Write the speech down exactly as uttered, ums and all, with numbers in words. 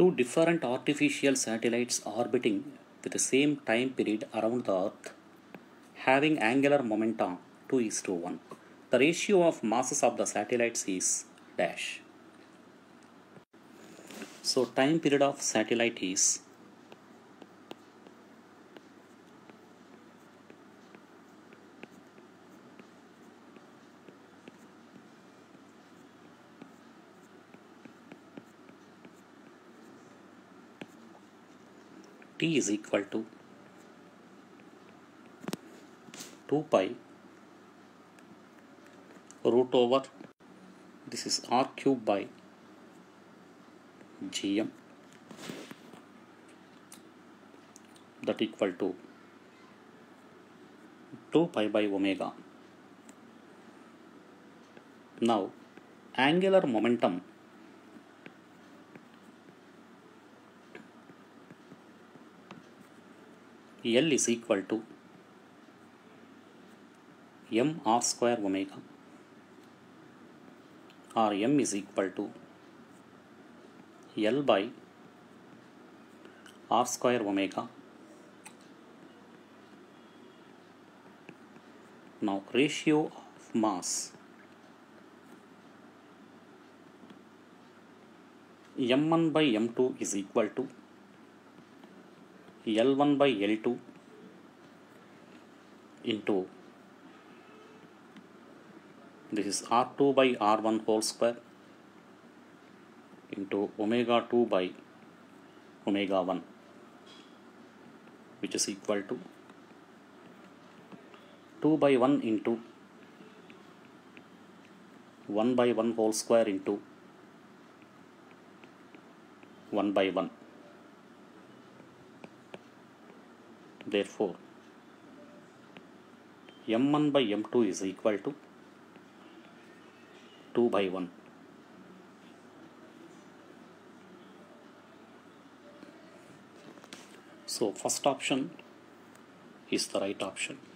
Two different artificial satellites orbiting with the same time period around the Earth, having angular momentum two is to one. The ratio of masses of the satellites is dash. So time period of satellite is T is equal to two pi root over, this is R cube by G M, that equal to two pi by omega. Now angular momentum L is equal to m r square omega, or m is equal to L by r square omega. Now ratio of mass m one by m two is equal to L one by L two into, this is R two by R one whole square into omega two by omega one, which is equal to two by one into one by one whole square into one by one. Therefore, m one by m two is equal to two by one. So, first option is the right option.